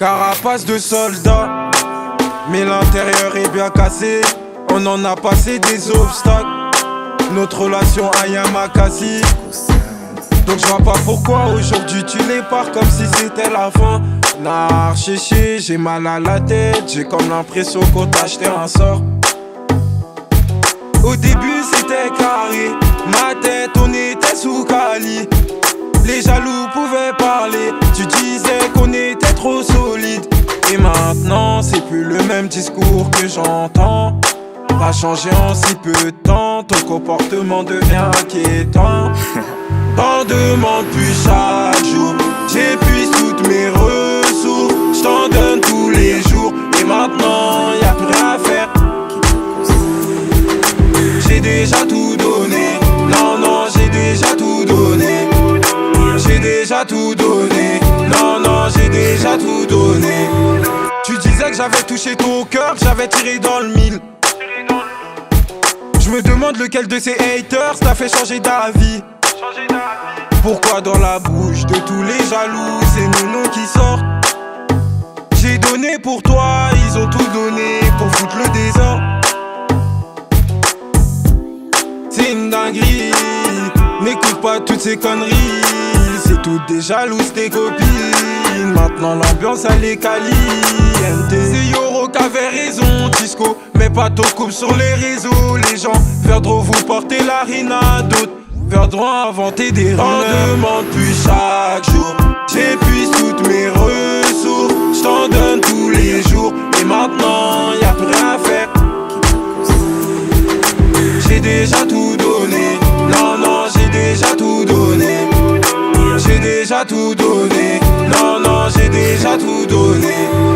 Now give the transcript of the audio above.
Carapace de soldat, mais l'intérieur est bien cassé. On en a passé des obstacles, notre relation à Yamakasi. Donc je vois pas pourquoi aujourd'hui tu les pars comme si c'était la fin. Narchéché, j'ai mal à la tête, j'ai comme l'impression qu'on t'a acheté un sort. Au début c'était carré, ma tête on était sous cali. Les jaloux pouvaient parler, tu disais qu'on était trop solide. Et maintenant c'est plus le même discours que j'entends. T'as changé en si peu de temps, ton comportement devient inquiétant. T'en demandes plus chaque jour, j'épuise toutes mes ressources. J't'en donne tous les jours et maintenant y'a plus rien à faire. J'ai déjà tout donné, non non j'ai déjà tout donné. J'ai déjà tout donné, non non j'ai déjà tout donné. Tu disais que j'avais touché ton cœur, que j'avais tiré dans le mille. Je me demande lequel de ces haters t'a fait changer d'avis. Pourquoi dans la bouche de tous les jaloux c'est mon nom qui sort? J'ai donné pour toi, ils ont tout donné pour foutre le désordre. C'est une dinguerie, n'écoute pas toutes ces conneries. C'est toutes des jalouses tes copines, maintenant l'ambiance elle est cali. C'est Yoro qu'avait raison Tisco, mais pas ton couple sur les réseaux. Les gens perdront vous porter la rina, d'autres perdront inventer des rumeurs. T'en demandes plus chaque jour, j'épuise toutes mes ressources. J't'en donne tous les jours et maintenant y'a plus rien à faire. J'ai déjà tout donné, non non j'ai déjà tout donné. J'ai déjà tout donné, non non j'ai déjà tout donné.